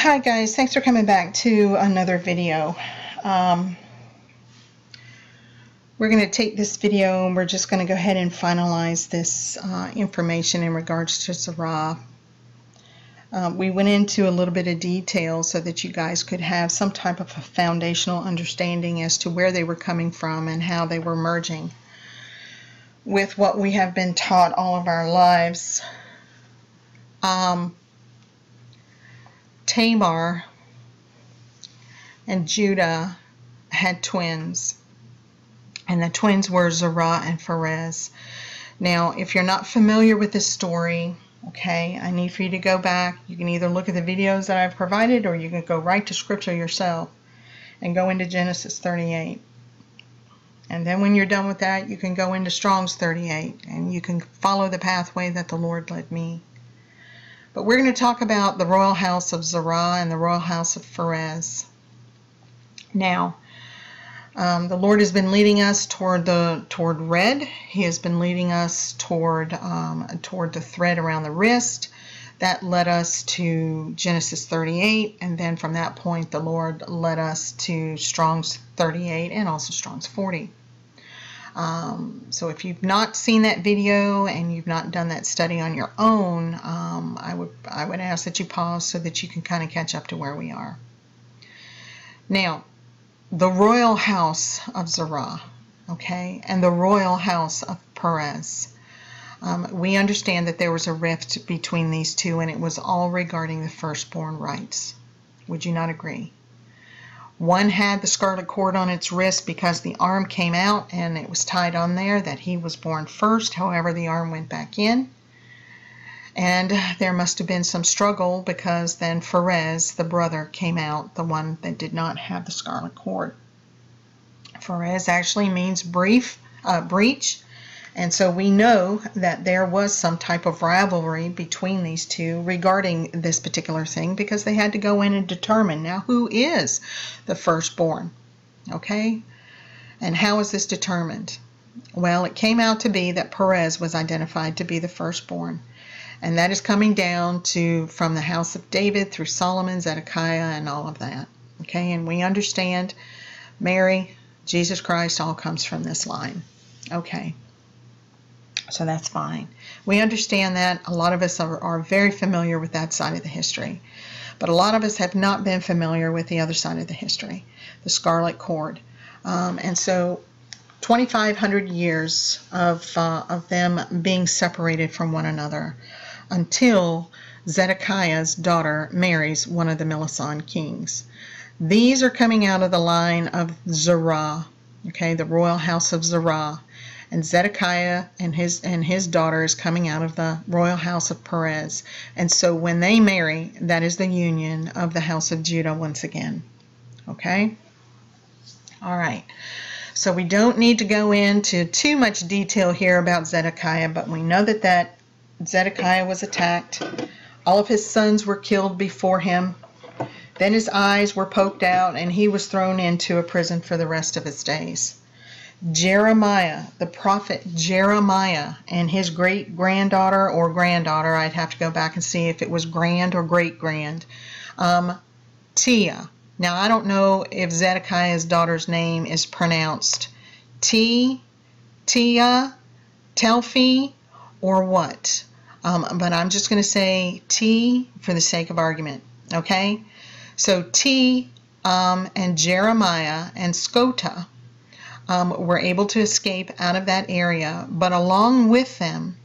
Hi guys, thanks for coming back to another video. We're going to take this video and we're just going to go ahead and finalize this information in regards to Zerah. We went into a little bit of detail so that you guys could have some type of a foundational understanding as to where they were coming from and how they were merging with what we have been taught all of our lives. Tamar and Judah had twins. And the twins were Zerah and Perez. Now, if you're not familiar with this story, okay, I need for you to go back. You can either look at the videos that I've provided or you can go right to scripture yourself and go into Genesis 38. And then when you're done with that, you can go into Strong's 38 and you can follow the pathway that the Lord led me. But we're going to talk about the royal house of Zerah and the royal house of Perez. Now, the Lord has been leading us toward red. He has been leading us toward the thread around the wrist. That led us to Genesis 38, and then from that point the Lord led us to Strong's 38 and also Strong's 40. So if you've not seen that video and you've not done that study on your own, I would ask that you pause so that you can kind of catch up to where we are. Now, the royal house of Zerah, okay, and the royal house of Perez. We understand that there was a rift between these two, and it was all regarding the firstborn rights. Would you not agree? One had the scarlet cord on its wrist because the arm came out and it was tied on there that he was born first. However, the arm went back in, and there must have been some struggle because then Perez, the brother, came out, the one that did not have the scarlet cord. Perez actually means breach, and so we know that there was some type of rivalry between these two regarding this particular thing because they had to go in and determine, now who is the firstborn, okay? And how is this determined? Well, it came out to be that Perez was identified to be the firstborn. And that is coming down from the house of David through Solomon, Zedekiah, and all of that. Okay, and we understand Mary, Jesus Christ, all comes from this line. Okay, so that's fine. We understand that. A lot of us are very familiar with that side of the history. But a lot of us have not been familiar with the other side of the history, the scarlet cord. And so 2,500 years of them being separated from one another, until Zedekiah's daughter marries one of the Milesian kings. These are coming out of the line of Zerah, okay, the royal house of Zerah, and Zedekiah and his daughter is coming out of the royal house of Perez. And so when they marry, that is the union of the house of Judah once again. Okay? All right. So we don't need to go into too much detail here about Zedekiah, but we know that Zedekiah was attacked. All of his sons were killed before him. Then his eyes were poked out and he was thrown into a prison for the rest of his days. Jeremiah, the prophet Jeremiah, and his great-granddaughter or granddaughter, I'd have to go back and see if it was grand or great-grand, Tia. Now, I don't know if Zedekiah's daughter's name is pronounced Tia, Telfi, or what, but I'm just going to say T for the sake of argument, okay? So T and Jeremiah and Scota were able to escape out of that area, but along with them,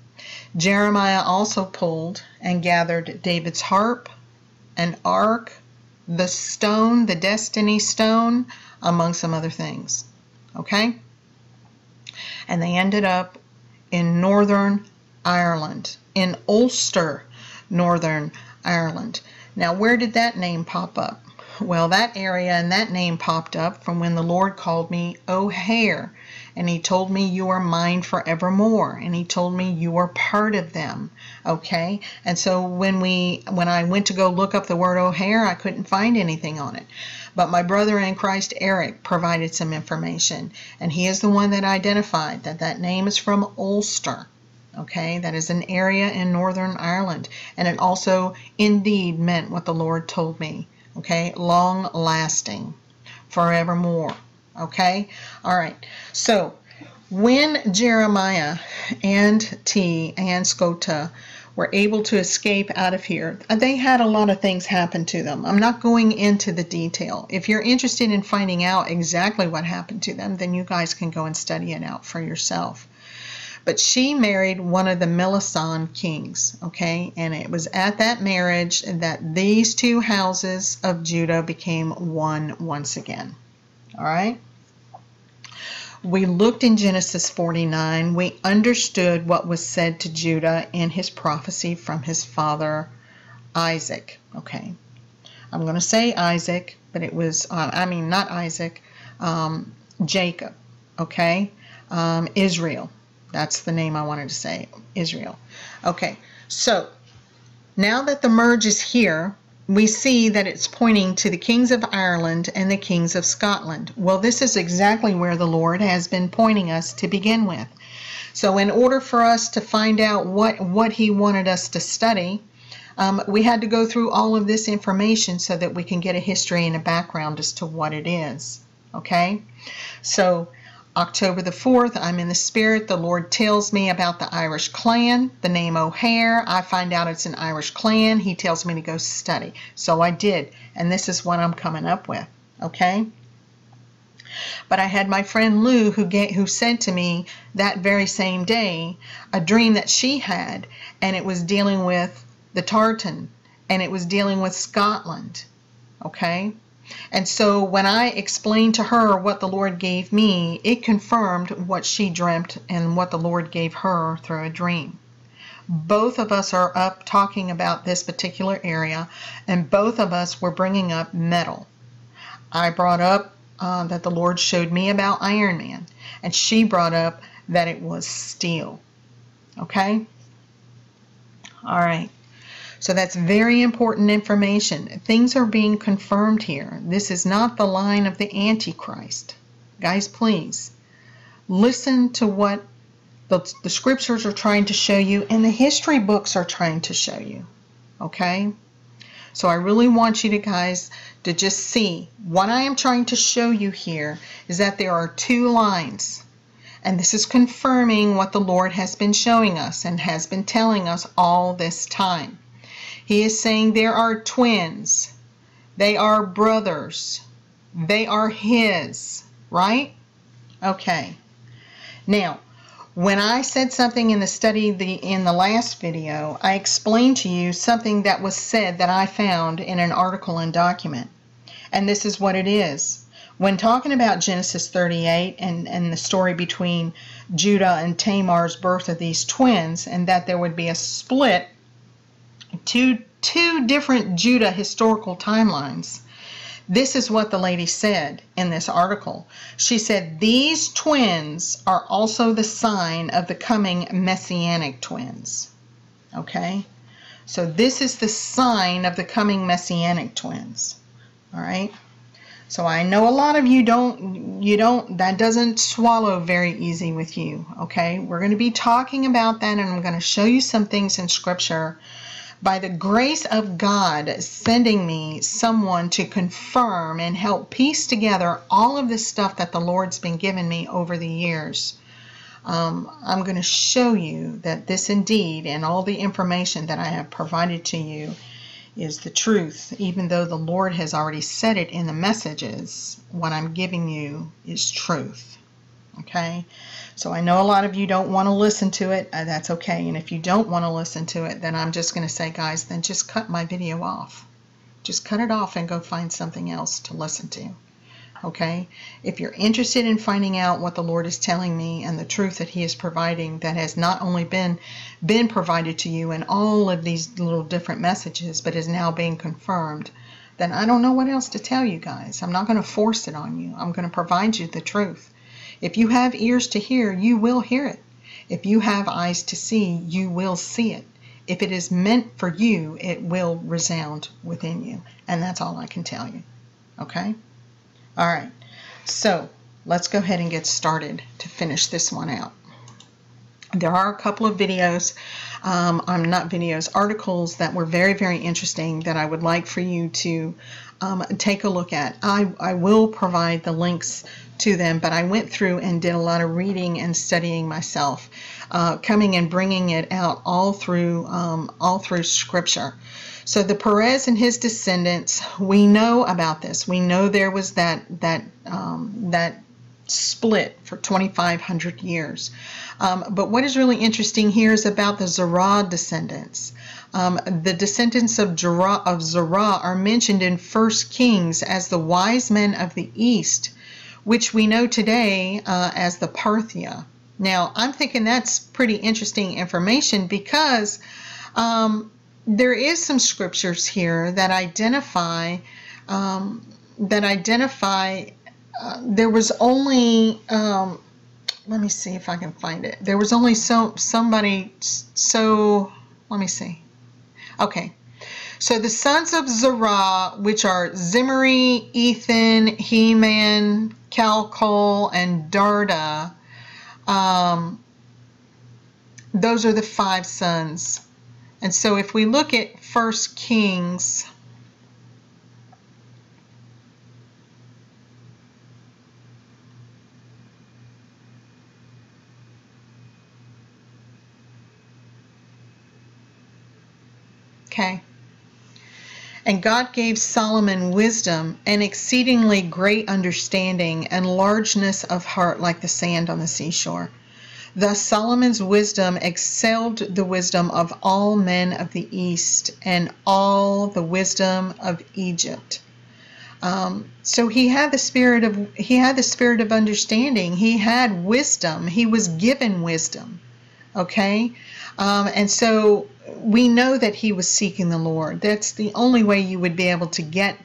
Jeremiah also pulled and gathered David's harp, an ark, the stone, the destiny stone, among some other things, okay? And they ended up in northern Ireland, in Ulster, Northern Ireland. Now, where did that name pop up? Well, that area and that name popped up from when the Lord called me O'Hare, and he told me you are mine forevermore, and he told me you are part of them, okay? And so when I went to go look up the word O'Hare, I couldn't find anything on it. But my brother in Christ, Eric, provided some information, and he is the one that identified that name is from Ulster. Okay, that is an area in Northern Ireland. And it also indeed meant what the Lord told me. Okay, long lasting, forevermore. Okay, all right. So when Jeremiah and T and Scota were able to escape out of here, they had a lot of things happen to them. I'm not going into the detail. If you're interested in finding out exactly what happened to them, then you guys can go and study it out for yourself. But she married one of the Milesian kings, okay? And it was at that marriage that these two houses of Judah became one once again, all right? We looked in Genesis 49. We understood what was said to Judah in his prophecy from his father Isaac. Okay, I'm going to say Isaac, but it was, Jacob, okay? Israel. That's the name I wanted to say, Israel. Okay, so now that the merge is here, we see that it's pointing to the kings of Ireland and the kings of Scotland. Well, this is exactly where the Lord has been pointing us to begin with. So in order for us to find out what he wanted us to study, we had to go through all of this information so that we can get a history and a background as to what it is. Okay? So October the 4th, I'm in the Spirit. The Lord tells me about the Irish clan, the name O'Hare. I find out it's an Irish clan. He tells me to go study. So I did, and this is what I'm coming up with, okay? But I had my friend Lou who said to me that very same day a dream that she had, and it was dealing with the tartan, and it was dealing with Scotland, okay? And so when I explained to her what the Lord gave me, it confirmed what she dreamt and what the Lord gave her through a dream. Both of us are up talking about this particular area, and both of us were bringing up metal. I brought up that the Lord showed me about Iron Man, and she brought up that it was steel. Okay? All right. So that's very important information. Things are being confirmed here. This is not the line of the Antichrist. Guys, please listen to what the scriptures are trying to show you and the history books are trying to show you, okay? So I really want you to guys to just see what I am trying to show you here is that there are two lines. And this is confirming what the Lord has been showing us and has been telling us all this time. He is saying there are twins, they are brothers, they are his, right? Okay. Now, when I said something in the study in the last video, I explained to you something that was said that I found in an article and document. And this is what it is. When talking about Genesis 38 and the story between Judah and Tamar's birth of these twins and that there would be a split, two different Judah historical timelines. This is what the lady said in this article. She said, these twins are also the sign of the coming Messianic twins. Okay? So this is the sign of the coming Messianic twins. All right? So I know a lot of you that doesn't swallow very easy with you. Okay? We're going to be talking about that, and I'm going to show you some things in Scripture by the grace of God sending me someone to confirm and help piece together all of this stuff that the Lord's been giving me over the years. I'm going to show you that this indeed and all the information that I have provided to you is the truth. Even though the Lord has already said it in the messages, what I'm giving you is truth. Okay, so I know a lot of you don't want to listen to it. That's okay. And if you don't want to listen to it, then I'm just going to say, guys, then just cut my video off. Just cut it off and go find something else to listen to. Okay, if you're interested in finding out what the Lord is telling me and the truth that he is providing that has not only been provided to you in all of these little different messages, but is now being confirmed, then I don't know what else to tell you guys. I'm not going to force it on you. I'm going to provide you the truth. If you have ears to hear, you will hear it. If you have eyes to see, you will see it. If it is meant for you, it will resound within you. And that's all I can tell you. Okay? All right. So let's go ahead and get started to finish this one out. There are a couple of videos, articles that were very, very interesting that I would like for you to take a look at. I will provide the links to them, but I went through and did a lot of reading and studying myself, coming and bringing it out all through Scripture. So the Perez and his descendants, we know about this. We know there was that split for 2,500 years. But what is really interesting here is about the Zerah descendants. The descendants of Zerah are mentioned in 1 Kings as the wise men of the East, which we know today as the Parthia. Now, I'm thinking that's pretty interesting information because there is some scriptures here that identify there was only, let me see if I can find it. There was only let me see. Okay. So the sons of Zerah, which are Zimri, Ethan, Heman, Calcol, and Darda, those are the 5 sons. And so if we look at 1 Kings, okay. And God gave Solomon wisdom and exceedingly great understanding and largeness of heart like the sand on the seashore. Thus Solomon's wisdom excelled the wisdom of all men of the East and all the wisdom of Egypt. So he had the spirit of understanding. He had wisdom. He was given wisdom. Okay. And so we know that he was seeking the Lord. That's the only way you would be able to get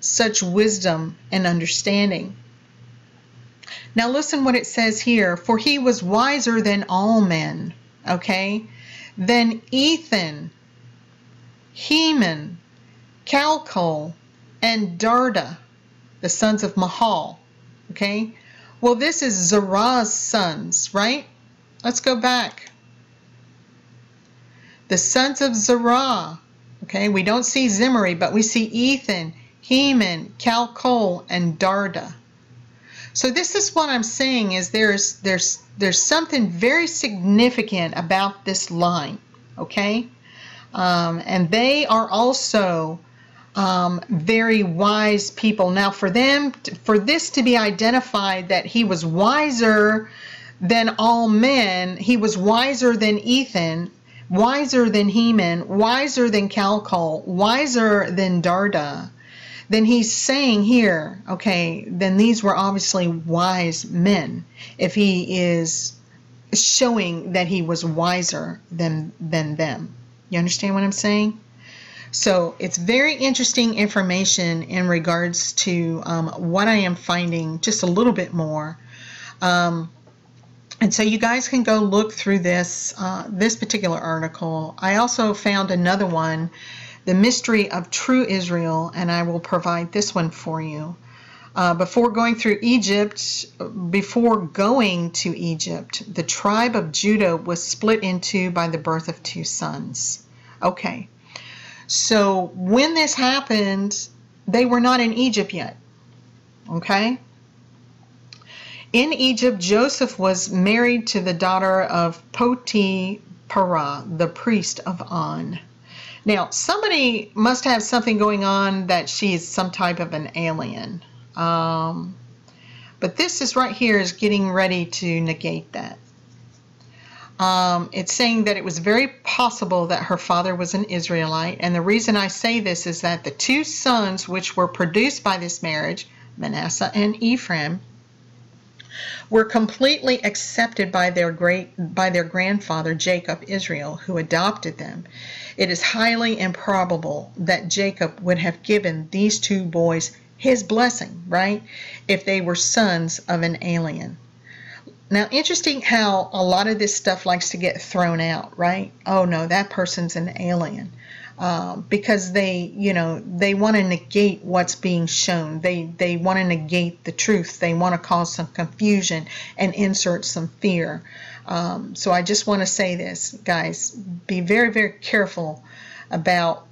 such wisdom and understanding. Now listen what it says here. For he was wiser than all men, okay? Then Ethan, Heman, Calcol, and Darda, the sons of Mahal, okay? Well, this is Zerah's sons, right? Let's go back. The sons of Zerah, okay, we don't see Zimri, but we see Ethan, Heman, Calcol, and Darda. So this is what I'm saying is there's something very significant about this line, okay? And they are also very wise people. Now for them, for this to be identified that he was wiser than all men, he was wiser than Ethan, wiser than Heman, wiser than Calcol, wiser than Darda, then he's saying here, okay, then these were obviously wise men if he is showing that he was wiser than them. You understand what I'm saying? So it's very interesting information in regards to what I am finding just a little bit more. And so you guys can go look through this this particular article. I also found another one, The Mystery of True Israel, and I will provide this one for you. Before going to Egypt, the tribe of Judah was split in two by the birth of 2 sons. Okay, so when this happened, they were not in Egypt yet, okay? In Egypt, Joseph was married to the daughter of Potipharah, the priest of On. Now, somebody must have something going on that she is some type of an alien. But this is right here is getting ready to negate that. It's saying that it was very possible that her father was an Israelite. And the reason I say this is that the 2 sons which were produced by this marriage, Manasseh and Ephraim, were completely accepted by their grandfather Jacob, Israel, who adopted them. It is highly improbable that Jacob would have given these 2 boys his blessing, right, if they were sons of an alien. Now, interesting how a lot of this stuff likes to get thrown out, right? Oh no, that person's an alien. Because they want to negate what's being shown. They want to negate the truth. They want to cause some confusion and insert some fear. So I just want to say this, guys, be very, very careful about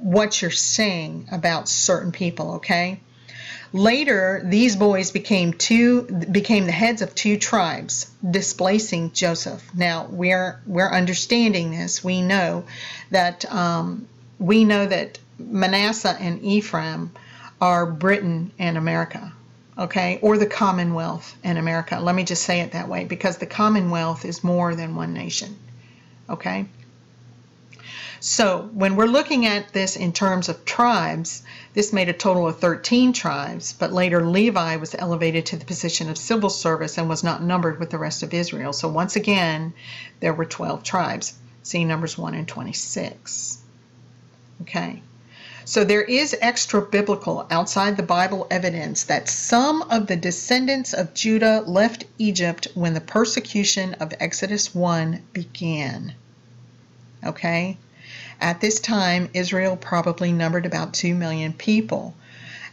what you're saying about certain people, okay? Later, these boys became the heads of two tribes, displacing Joseph. Now, we're understanding this. We know that Manasseh and Ephraim are Britain and America, okay, or the Commonwealth and America. Let me just say it that way, because the Commonwealth is more than one nation, okay? So when we're looking at this in terms of tribes, this made a total of 13 tribes, but later Levi was elevated to the position of civil service and was not numbered with the rest of Israel. So once again, there were 12 tribes. See Numbers 1 and 26. Okay. So there is extra-biblical, outside-the-Bible evidence that some of the descendants of Judah left Egypt when the persecution of Exodus 1 began. Okay? At this time, Israel probably numbered about 2 million people.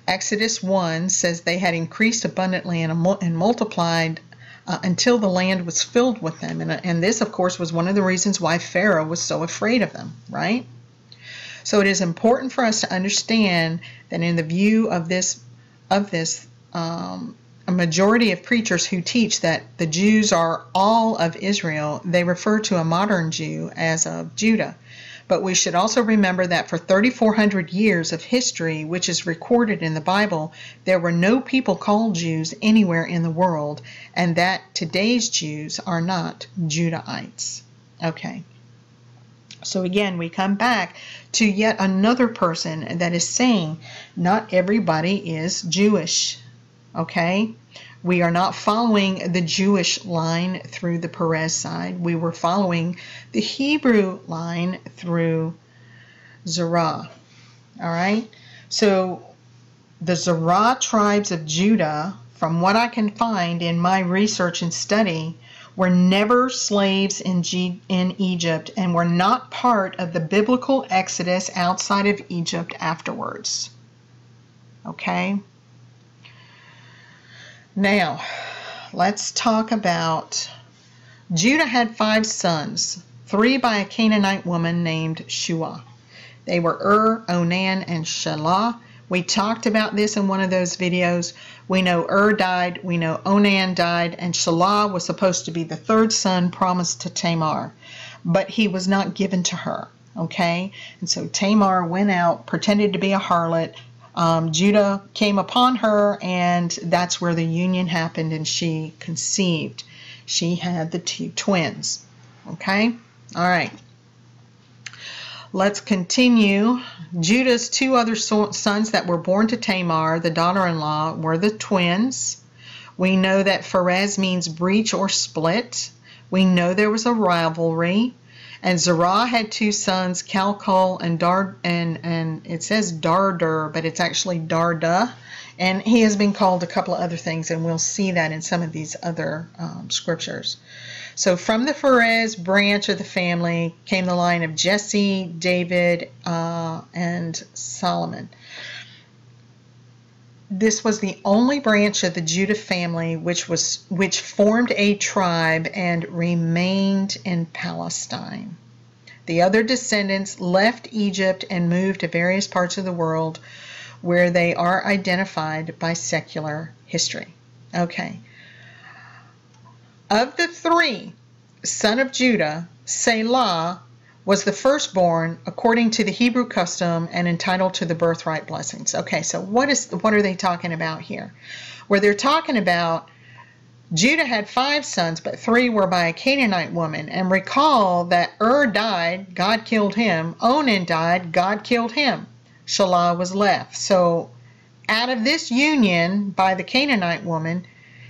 Exodus 1 says they had increased abundantly and multiplied until the land was filled with them. And this, of course, was one of the reasons why Pharaoh was so afraid of them, right? So it is important for us to understand that in the view of this, a majority of preachers who teach that the Jews are all of Israel, they refer to a modern Jew as of Judah. But we should also remember that for 3,400 years of history, which is recorded in the Bible, there were no people called Jews anywhere in the world, and that today's Jews are not Judahites. Okay. So again, we come back to yet another person that is saying not everybody is Jewish, okay? We are not following the Jewish line through the Perez side. We were following the Hebrew line through Zerah, all right? So the Zerah tribes of Judah, from what I can find in my research and study, were never slaves in Egypt and were not part of the biblical exodus outside of Egypt afterwards. Okay? Now, let's talk about Judah had 5 sons, 3 by a Canaanite woman named Shua. They were Onan, and Shelah. We talked about this in one of those videos. We know died, we know Onan died, and Shelah was supposed to be the 3rd son promised to Tamar, but he was not given to her, okay? And so Tamar went out, pretended to be a harlot. Judah came upon her, and that's where the union happened, and she conceived. She had the 2 twins, okay? All right. Let's continue. Judah's 2 other sons that were born to Tamar, the daughter-in-law, were the twins. We know that Perez means breach or split. We know there was a rivalry. And Zerah had 2 sons, Calcol and it says Darda, but it's actually Darda. And he has been called a couple of other things, and we'll see that in some of these other scriptures. So from the Perez branch of the family came the line of Jesse, David, and Solomon. This was the only branch of the Judah family which formed a tribe and remained in Palestine. The other descendants left Egypt and moved to various parts of the world where they are identified by secular history. Okay. Of the 3, son of Judah, Shelah was the firstborn according to the Hebrew custom and entitled to the birthright blessings. Okay, so what are they talking about here? Where they're talking about Judah had 5 sons, but 3 were by a Canaanite woman. And recall that died, God killed him. Onan died, God killed him. Shelah was left. So out of this union by the Canaanite woman,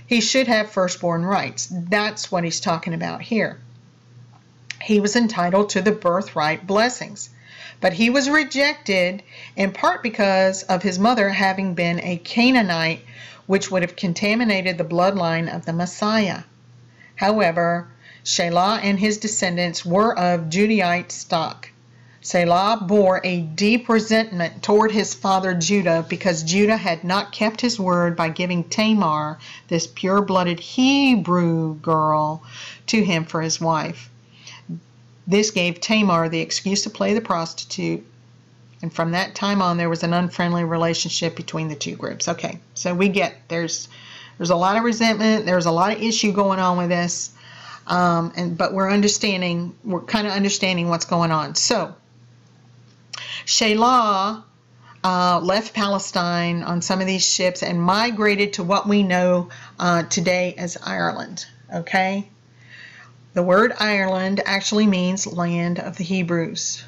he should have firstborn rights. That's what he's talking about here. He was entitled to the birthright blessings, but he was rejected in part because of his mother having been a Canaanite, which would have contaminated the bloodline of the Messiah. However, Shelah and his descendants were of Judahite stock. Shelah bore a deep resentment toward his father Judah because Judah had not kept his word by giving Tamar, this pure-blooded Hebrew girl, to him for his wife. This gave Tamar the excuse to play the prostitute, and from that time on there was an unfriendly relationship between the two groups. Okay, so we get there's a lot of resentment, there's a lot of issue going on with this, but we're kind of understanding what's going on. So Shelah left Palestine on some of these ships and migrated to what we know today as Ireland. Okay, the word Ireland actually means land of the Hebrews.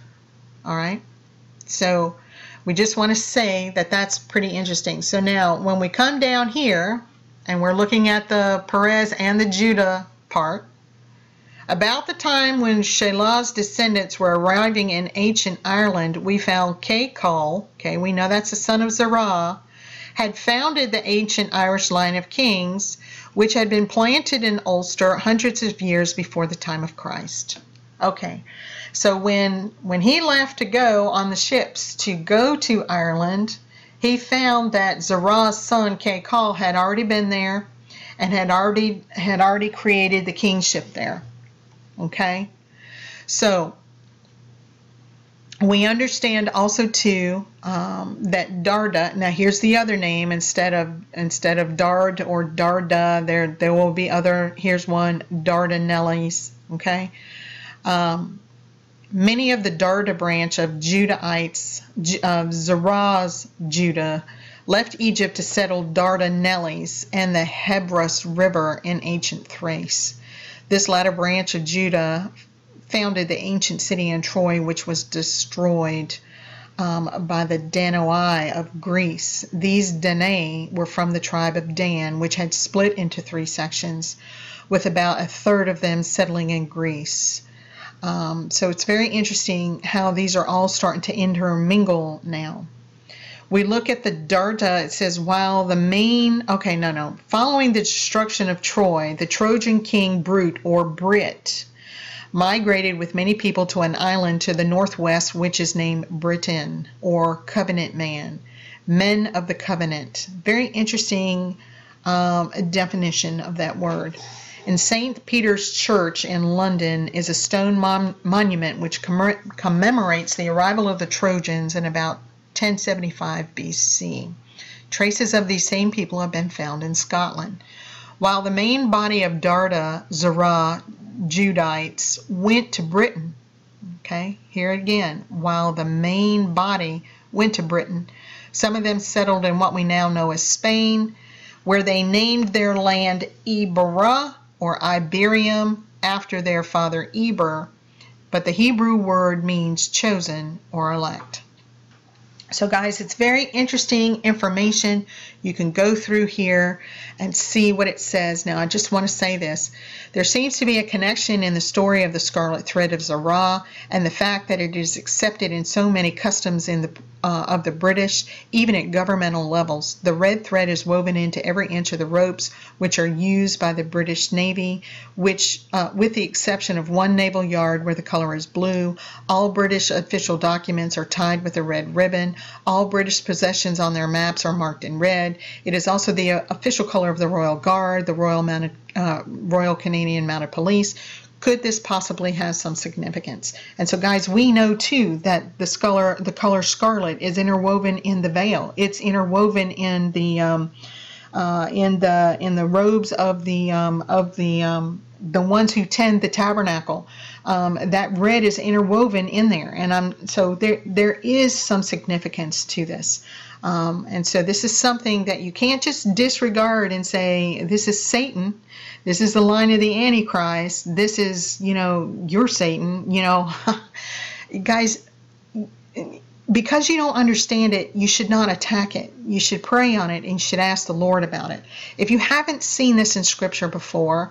All right, so we just want to say that that's pretty interesting. So now when we come down here and we're looking at the Perez and the Judah part, about the time when Shelah's descendants were arriving in ancient Ireland, we found Calcol, okay, we know that's the son of Zerah, had founded the ancient Irish line of kings, which had been planted in Ulster hundreds of years before the time of Christ. Okay, so when he left to go on the ships to go to Ireland, he found that Zerah's son Calcol had already been there and had already created the kingship there. Okay, so we understand also too that Darda, now here's the other name instead of Dard or Darda, there will be other, here's one, Dardanelles. Okay, many of the Darda branch of Judahites, of Zerah's Judah, left Egypt to settle Dardanelles and the Hebrus River in ancient Thrace. This latter branch of Judah founded the ancient city in Troy, which was destroyed by the Danaoi of Greece. These Danae were from the tribe of Dan, which had split into three sections, with about a third of them settling in Greece. So it's very interesting how these are all starting to intermingle now. We look at the Darda, it says, while the main, okay, no. Following the destruction of Troy, the Trojan king Brute or Brit migrated with many people to an island to the northwest, which is named Britain or Covenant Man, men of the covenant. Very interesting definition of that word. In St. Peter's Church in London is a stone monument which commemorates the arrival of the Trojans in about 1075 BC. Traces of these same people have been found in Scotland. While the main body of Darda, Zerah, Judites went to Britain, okay, here again, while the main body went to Britain, some of them settled in what we now know as Spain, where they named their land Iberah, or Iberium, after their father Eber, but the Hebrew word means chosen or elect. So guys, it's very interesting information. You can go through here and see what it says. Now, I just want to say this. There seems to be a connection in the story of the scarlet thread of Zerah and the fact that it is accepted in so many customs in of the British, even at governmental levels. The red thread is woven into every inch of the ropes which are used by the British Navy, which, with the exception of one naval yard where the color is blue, all British official documents are tied with a red ribbon. All British possessions on their maps are marked in red. It is also the official color of the Royal Guard, the Royal Canadian Mounted Police. Could this possibly have some significance? And so, guys, we know, too, that the color scarlet is interwoven in the veil. It's interwoven in the robes of the ones who tend the tabernacle. That red is interwoven in there, and so there is some significance to this. And so this is something that you can't just disregard and say, this is Satan, this is the line of the Antichrist, this is, you're Satan, Guys, because you don't understand it, you should not attack it. You should pray on it and you should ask the Lord about it. If you haven't seen this in Scripture before,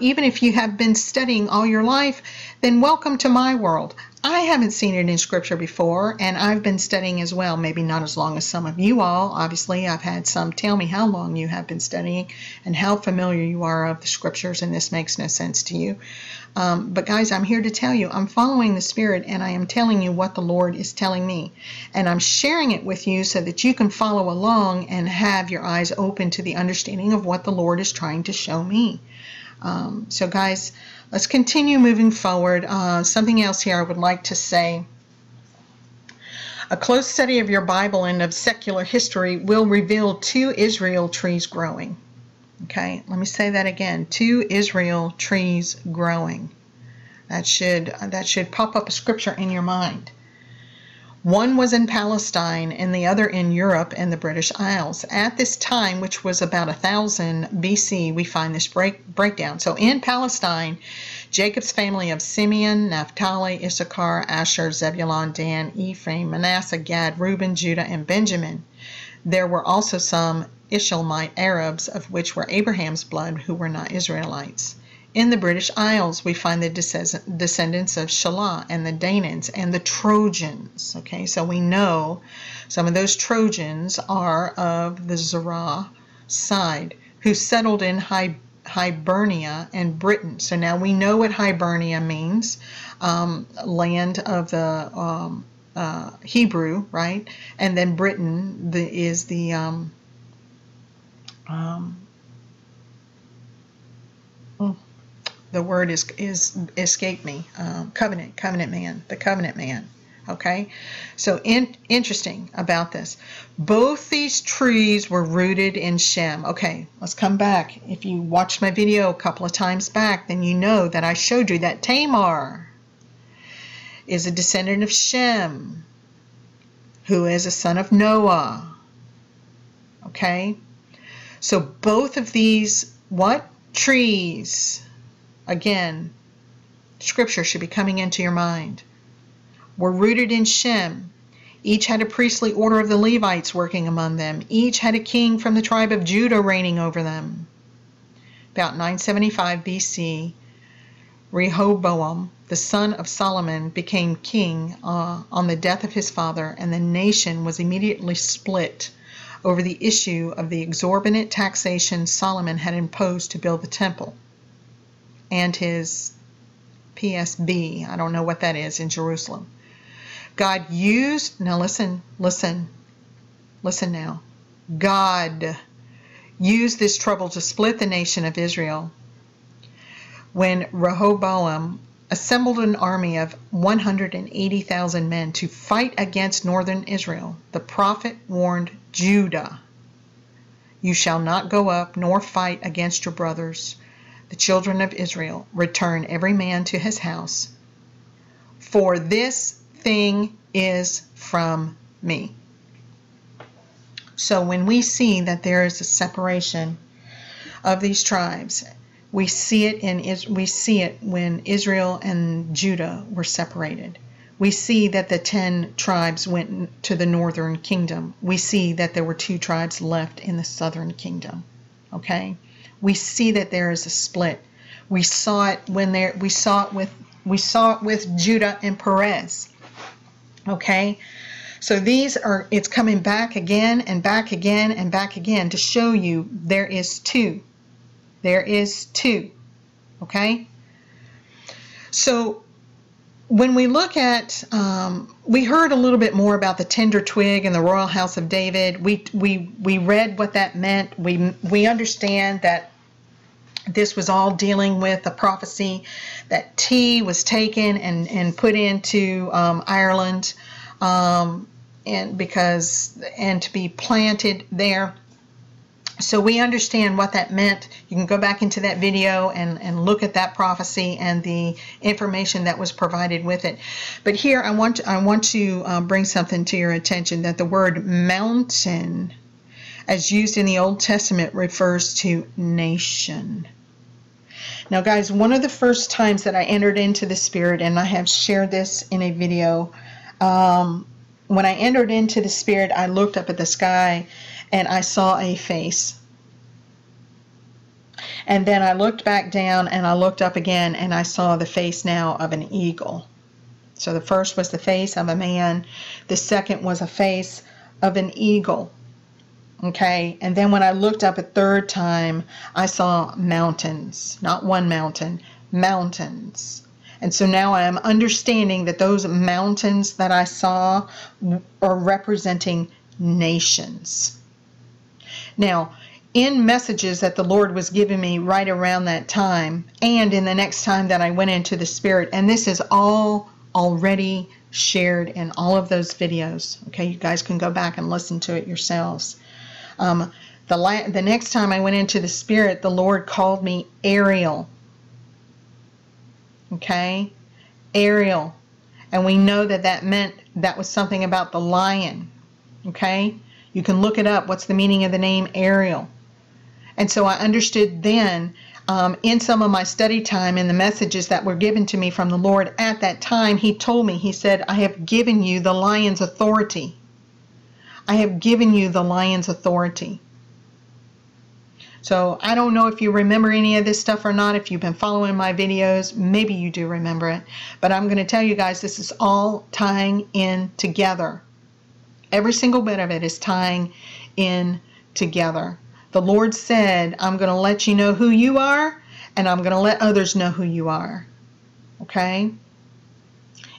even if you have been studying all your life, then welcome to my world. I haven't seen it in Scripture before, and I've been studying as well, maybe not as long as some of you all. Obviously, I've had some tell me how long you have been studying and how familiar you are of the Scriptures, and this makes no sense to you. But guys, I'm here to tell you, I'm following the Spirit, and I am telling you what the Lord is telling me. And I'm sharing it with you so that you can follow along and have your eyes open to the understanding of what the Lord is trying to show me. So guys, let's continue moving forward. Something else here I would like to say. A close study of your Bible and of secular history will reveal two Israel trees growing. Okay, let me say that again. Two Israel trees growing. That should pop up a scripture in your mind. One was in Palestine and the other in Europe and the British Isles. At this time, which was about 1000 BC, we find this breakdown. So in Palestine, Jacob's family of Simeon, Naphtali, Issachar, Asher, Zebulun, Dan, Ephraim, Manasseh, Gad, Reuben, Judah, and Benjamin. There were also some Ishmaelite Arabs, of which were Abraham's blood, who were not Israelites. In the British Isles, we find the descendants of Shelah and the Danans and the Trojans. Okay, so we know some of those Trojans are of the Zerah side, who settled in Hibernia and Britain. So now we know what Hibernia means, land of the Hebrew, right? And then Britain is the... the word is escape me. The covenant man. Okay, so interesting about this. Both these trees were rooted in Shem. Okay, let's come back. If you watched my video a couple of times back, then you know that I showed you that Tamar is a descendant of Shem, who is a son of Noah. Okay, so both of these what? Trees. Again, scripture should be coming into your mind. Were rooted in Shem. Each had a priestly order of the Levites working among them. Each had a king from the tribe of Judah reigning over them. About 975 BC, Rehoboam, the son of Solomon, became king on the death of his father, and the nation was immediately split over the issue of the exorbitant taxation Solomon had imposed to build the temple. And his PSB, I don't know what that is, in Jerusalem. God used, now listen now. God used this trouble to split the nation of Israel when Rehoboam assembled an army of 180,000 men to fight against northern Israel. The prophet warned Judah, "You shall not go up nor fight against your brothers. The children of Israel, return every man to his house, for this thing is from me." So when we see that there is a separation of these tribes, we see it when Israel and Judah were separated. We see that the 10 tribes went to the northern kingdom. We see that there were 2 tribes left in the southern kingdom. Okay? We see that there is a split. We saw it with Judah and Perez. Okay, so it's coming back again and back again and back again to show you there is two. There is two. Okay, so when we look at, we heard a little bit more about the tender twig and the royal house of David. We read what that meant. We understand that this was all dealing with a prophecy that tea was taken and put into Ireland, and to be planted there. So we understand what that meant. You can go back into that video and look at that prophecy and the information that was provided with it. But here I want to bring something to your attention, that the word mountain, as used in the Old Testament, refers to nation. Now guys, one of the first times that I entered into the Spirit, and I have shared this in a video, when I entered into the Spirit, I looked up at the sky and I saw a face. And then I looked back down and I looked up again and I saw the face now of an eagle. So the first was the face of a man. The second was a face of an eagle. Okay. And then when I looked up a third time, I saw mountains, not one mountain, mountains. And so now I am understanding that those mountains that I saw are representing nations. Now, in messages that the Lord was giving me right around that time, and in the next time that I went into the Spirit, and this is all already shared in all of those videos. Okay, you guys can go back and listen to it yourselves. The next time I went into the Spirit, the Lord called me Ariel. Okay, Ariel. And we know that that meant that was something about the lion. Okay, you can look it up. What's the meaning of the name Ariel? And so I understood then in some of my study time in the messages that were given to me from the Lord at that time, he told me, he said, I have given you the lion's authority. I have given you the lion's authority. So I don't know if you remember any of this stuff or not. If you've been following my videos, maybe you do remember it. But I'm going to tell you guys, this is all tying in together. Every single bit of it is tying in together. The Lord said, I'm going to let you know who you are, and I'm going to let others know who you are. Okay?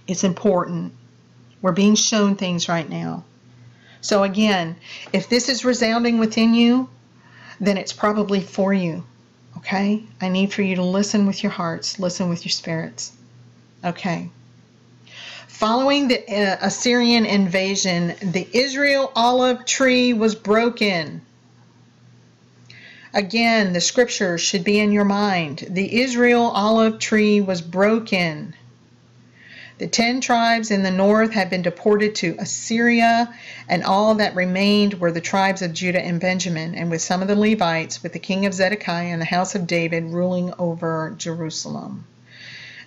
It's important. We're being shown things right now. So again, if this is resounding within you, then it's probably for you, okay? I need for you to listen with your hearts, listen with your spirits, okay? Following the Assyrian invasion, the Israel olive tree was broken. Again, the scripture should be in your mind. The Israel olive tree was broken. The 10 tribes in the north had been deported to Assyria, and all that remained were the tribes of Judah and Benjamin, and with some of the Levites, with the king of Zedekiah and the house of David ruling over Jerusalem.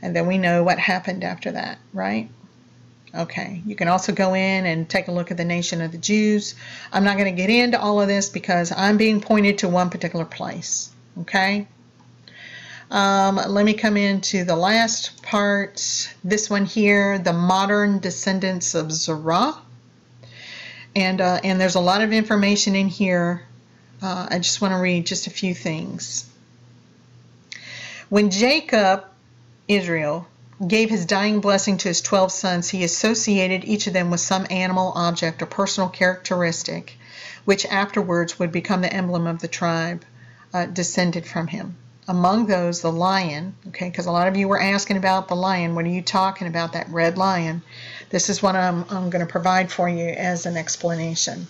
And then we know what happened after that, right? Okay, you can also go in and take a look at the nation of the Jews. I'm not going to get into all of this because I'm being pointed to one particular place, okay? Let me come into the last part, this one here, the modern descendants of Zerah. And there's a lot of information in here. I just want to read just a few things. When Jacob, Israel, gave his dying blessing to his 12 sons, he associated each of them with some animal, object, or personal characteristic, which afterwards would become the emblem of the tribe descended from him. Among those, the lion, okay, because a lot of you were asking about the lion. What are you talking about, that red lion? This is what I'm going to provide for you as an explanation.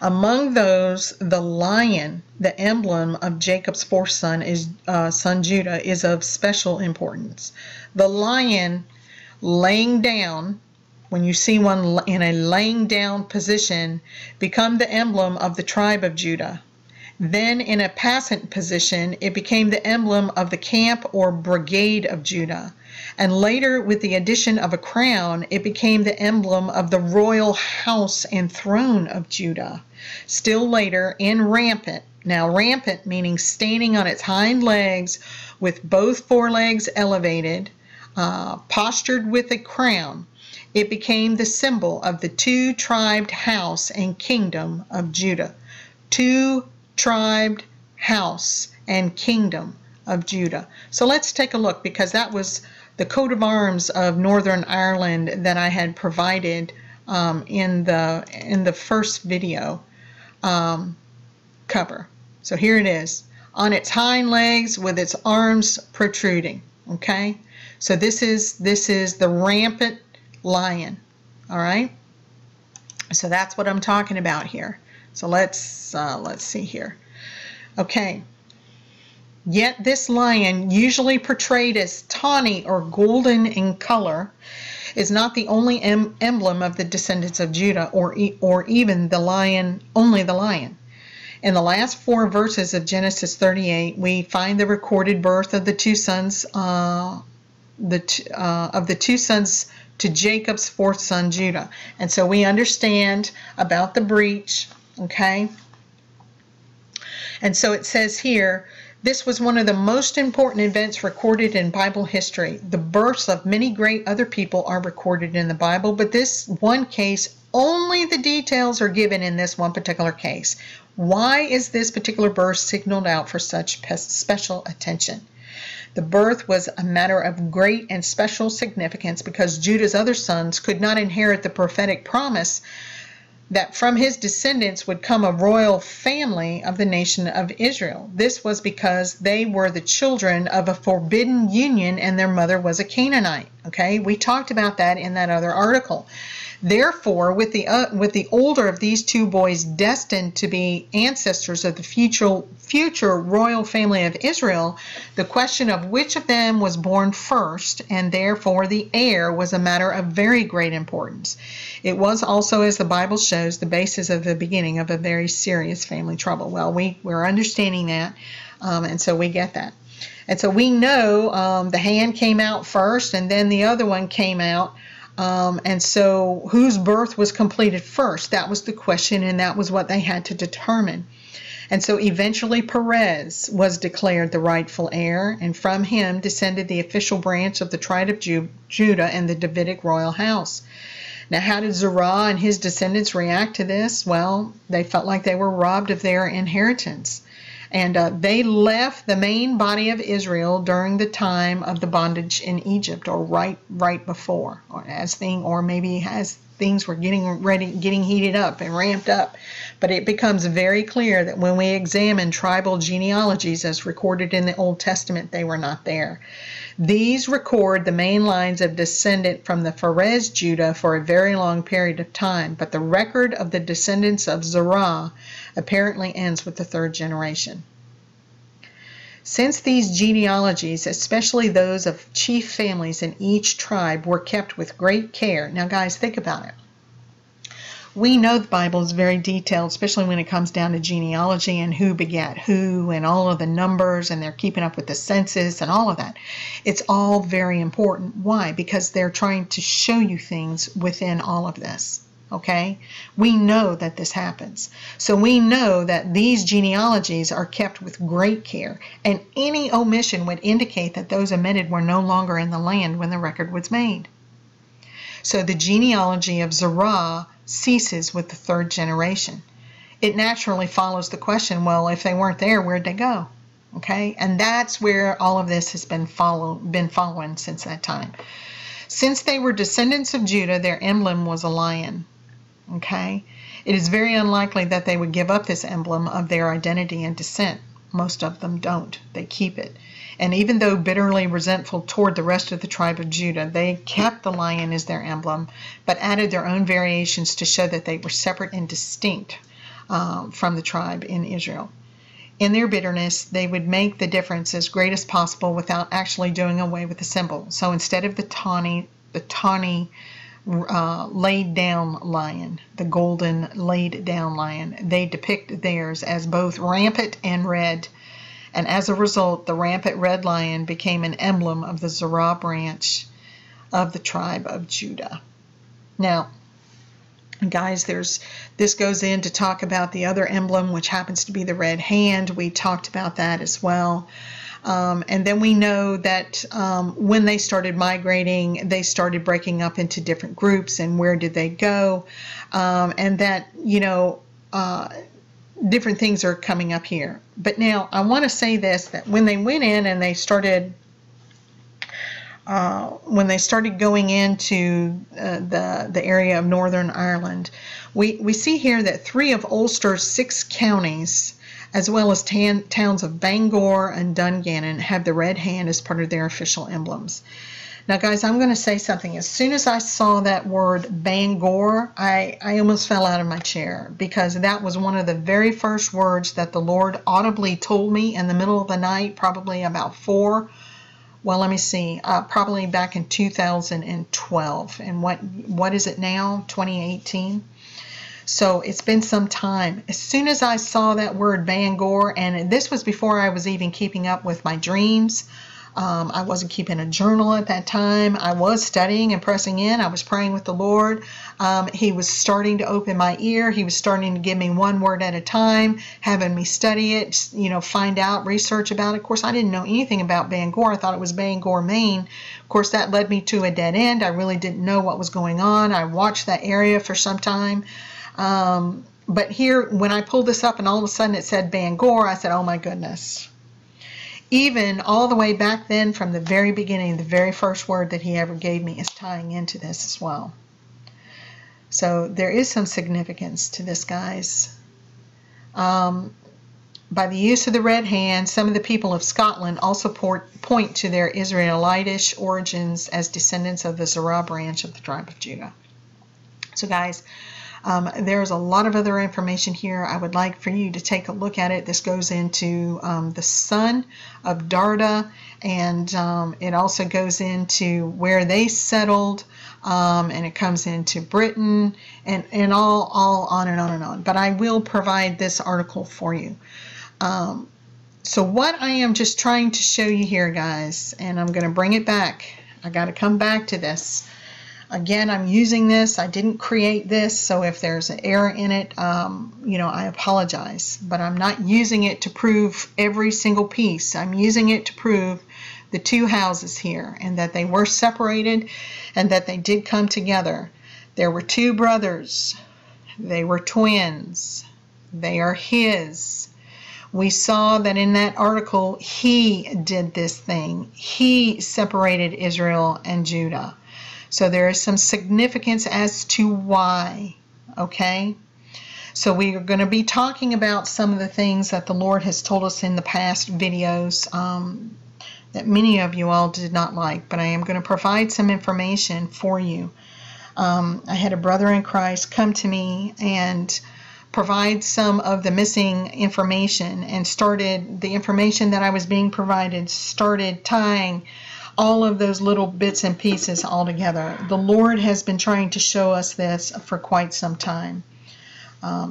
Among those, the lion, the emblem of Jacob's fourth son, is son Judah, is of special importance. The lion laying down, when you see one in a laying down position, become the emblem of the tribe of Judah. Then in a passant position, it became the emblem of the camp or brigade of Judah. And later, with the addition of a crown, it became the emblem of the royal house and throne of Judah. Still later, in rampant, now rampant meaning standing on its hind legs with both forelegs elevated, postured with a crown, it became the symbol of the two-tribed house and kingdom of Judah. Two-tribed house and kingdom of Judah. So let's take a look, because that was the coat of arms of Northern Ireland that I had provided in the first video cover. So here it is, on its hind legs with its arms protruding. Okay, so this is the rampant lion. All right, so that's what I'm talking about here. So let's see here. Okay. Yet this lion, usually portrayed as tawny or golden in color, is not the only emblem of the descendants of Judah, or even the lion, only the lion. In the last 4 verses of Genesis 38, we find the recorded birth of the two sons to Jacob's fourth son Judah. And so we understand about the breach. Okay, And so it says here, this was one of the most important events recorded in Bible history. The births of many great other people are recorded in the Bible, but this one case, only the details are given in this one particular case. Why is this particular birth signaled out for such special attention? The birth was a matter of great and special significance because Judah's other sons could not inherit the prophetic promise that from his descendants would come a royal family of the nation of Israel. This was because they were the children of a forbidden union and their mother was a Canaanite. Okay, we talked about that in that other article. Therefore, with the older of these two boys destined to be ancestors of the future royal family of Israel, the question of which of them was born first, and therefore the heir, was a matter of very great importance. It was also, as the Bible shows, the basis of the beginning of a very serious family trouble. Well, we're understanding that, and so we get that. And so we know the hand came out first, and then the other one came out. And so whose birth was completed first? That was the question, and that was what they had to determine. And so eventually Perez was declared the rightful heir, and from him descended the official branch of the tribe of Judah and the Davidic royal house. Now, how did Zerah and his descendants react to this? Well, they felt like they were robbed of their inheritance. And they left the main body of Israel during the time of the bondage in Egypt, or right before, or maybe as things were getting heated up and ramped up. But it becomes very clear that when we examine tribal genealogies as recorded in the Old Testament, they were not there. These record the main lines of descendant from the Perez Judah for a very long period of time, but the record of the descendants of Zerah apparently ends with the third generation. Since these genealogies, especially those of chief families in each tribe, were kept with great care. Now, guys, think about it. We know the Bible is very detailed, especially when it comes down to genealogy and who begat who and all of the numbers, and they're keeping up with the census and all of that. It's all very important. Why? Because they're trying to show you things within all of this. Okay, we know that this happens. So we know that these genealogies are kept with great care, and any omission would indicate that those omitted were no longer in the land when the record was made. So the genealogy of Zerah ceases with the third generation. It naturally follows the question, well, if they weren't there, where'd they go? Okay, and that's where all of this has been following since that time. Since they were descendants of Judah, their emblem was a lion. Okay, it is very unlikely that they would give up this emblem of their identity and descent. Most of them don't. They keep it. And even though bitterly resentful toward the rest of the tribe of Judah, they kept the lion as their emblem, but added their own variations to show that they were separate and distinct from the tribe in Israel. In their bitterness, they would make the difference as great as possible without actually doing away with the symbol. So instead of the tawny laid down lion, the golden laid down lion, they depict theirs as both rampant and red, and as a result the rampant red lion became an emblem of the Zerah branch of the tribe of Judah. Now, guys, this goes in to talk about the other emblem, which happens to be the red hand. We talked about that as well. And then we know that when they started migrating, they started breaking up into different groups, and where did they go? And that, different things are coming up here. But now I want to say this, that when they went in and they started going into the area of Northern Ireland, we see here that three of Ulster's 6 counties, as well as towns of Bangor and Dungannon, have the red hand as part of their official emblems. Now, guys, I'm going to say something. As soon as I saw that word Bangor, I almost fell out of my chair, because that was one of the very first words that the Lord audibly told me in the middle of the night, probably about 4. Well, let me see, probably back in 2012. And what is it now, 2018? So it's been some time. As soon as I saw that word Bangor, and this was before I was even keeping up with my dreams, I wasn't keeping a journal at that time. I was studying and pressing in. I was praying with the Lord. He was starting to open my ear. He was starting to give me one word at a time, having me study it, you know, find out, research about it. Of course, I didn't know anything about Bangor. I thought it was Bangor, Maine. Of course, that led me to a dead end. I really didn't know what was going on. I watched that area for some time. But here, when I pulled this up and all of a sudden it said Bangor, I said, oh my goodness. Even all the way back then, from the very beginning, the very first word that he ever gave me is tying into this as well. So there is some significance to this, guys. By the use of the red hand, some of the people of Scotland also point to their Israelitish origins as descendants of the Zerah branch of the tribe of Judah. So guys, there's a lot of other information here. I would like for you to take a look at it. This goes into the son of Darda, and it also goes into where they settled, and it comes into Britain, and all on and on and on. But I will provide this article for you. So what I am just trying to show you here, guys, and I'm going to bring it back. I got to come back to this. Again, I'm using this. I didn't create this, so if there's an error in it, you know, I apologize. But I'm not using it to prove every single piece. I'm using it to prove the two houses here and that they were separated and that they did come together. There were two brothers. They were twins. They are his. We saw that in that article, he did this thing. He separated Israel and Judah. So there is some significance as to why, okay? So we are going to be talking about some of the things that the Lord has told us in the past videos that many of you all did not like, but I am going to provide some information for you. I had a brother in Christ come to me and provide some of the missing information, and started the information that I was being provided, started tying all of those little bits and pieces all together. The Lord has been trying to show us this for quite some time.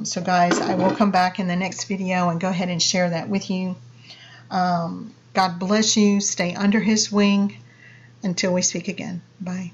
So guys, I will come back in the next video and go ahead and share that with you. God bless you. Stay under his wing until we speak again. Bye.